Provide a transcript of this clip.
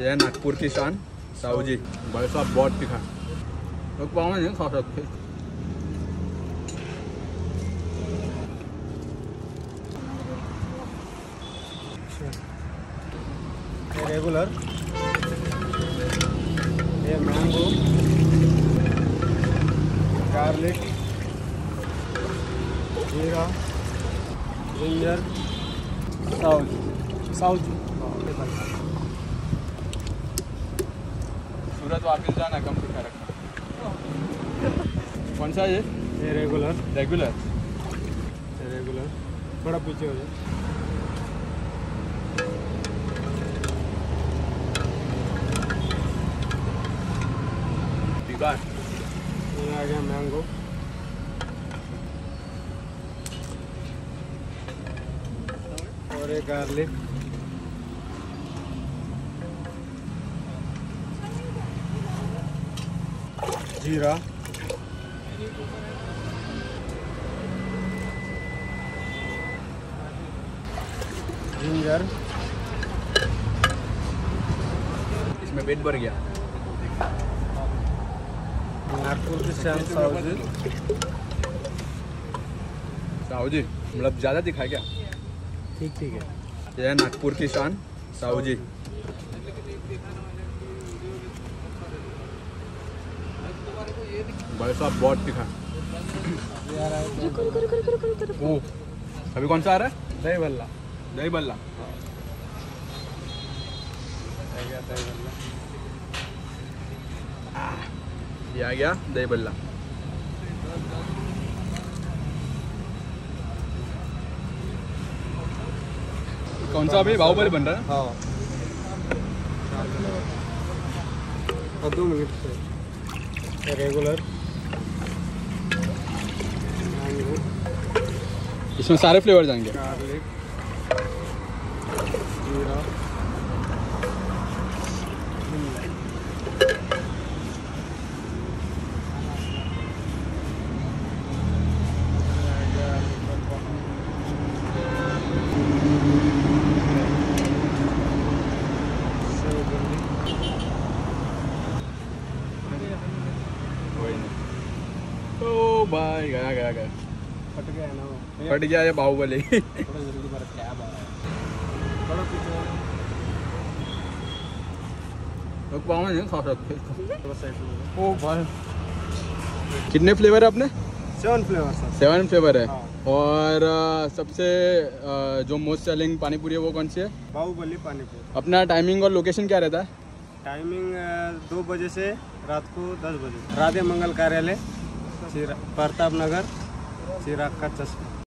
ये है नागपुर की शान साउजी। भाई साहब बहुत तीखा, तो पाव में नहीं खा सकते। ये रेगुलर, ये मैंगो, गार्लिक, जीरा, जिंजर, साउजी। सूरत वापस जाना कम दिखा रखा। कौन सा ये रेगुलर थोड़ा पीछे हो जाए। ये आ गया मैंगो, और एक गार्लिक, जीरा, जिंजर। इसमें पेट भर गया। नागपुर की शान साउजी। साउजी मतलब ज़्यादा दिखा क्या? ठीक है, यह है नागपुर की शान साउजी। भाई साहब बहुत तीखा। अभी कौन सा आ रहा है? दही बल्ला। ये आ गया दही बल्ला। कौन सा अभी बाहुबली बन रहा है? हाँ। 2 मिनट रेगुलर। इसमें सारे फ्लेवर जाएंगे। जीरा, ओ भाई गया फट गया ये बाहुबली। कितने फ्लेवर है अपने? 7 फ्लेवर है। और सबसे जो मोस्ट सेलिंग पानी पूरी है वो कौन सी है? बाहुबली पानी पूरी। अपना टाइमिंग और लोकेशन क्या रहता है? टाइमिंग 2 बजे से रात को 10 बजे। राधे मंगल कार्यालय, प्रताप नगर, चिराग का चश्मा।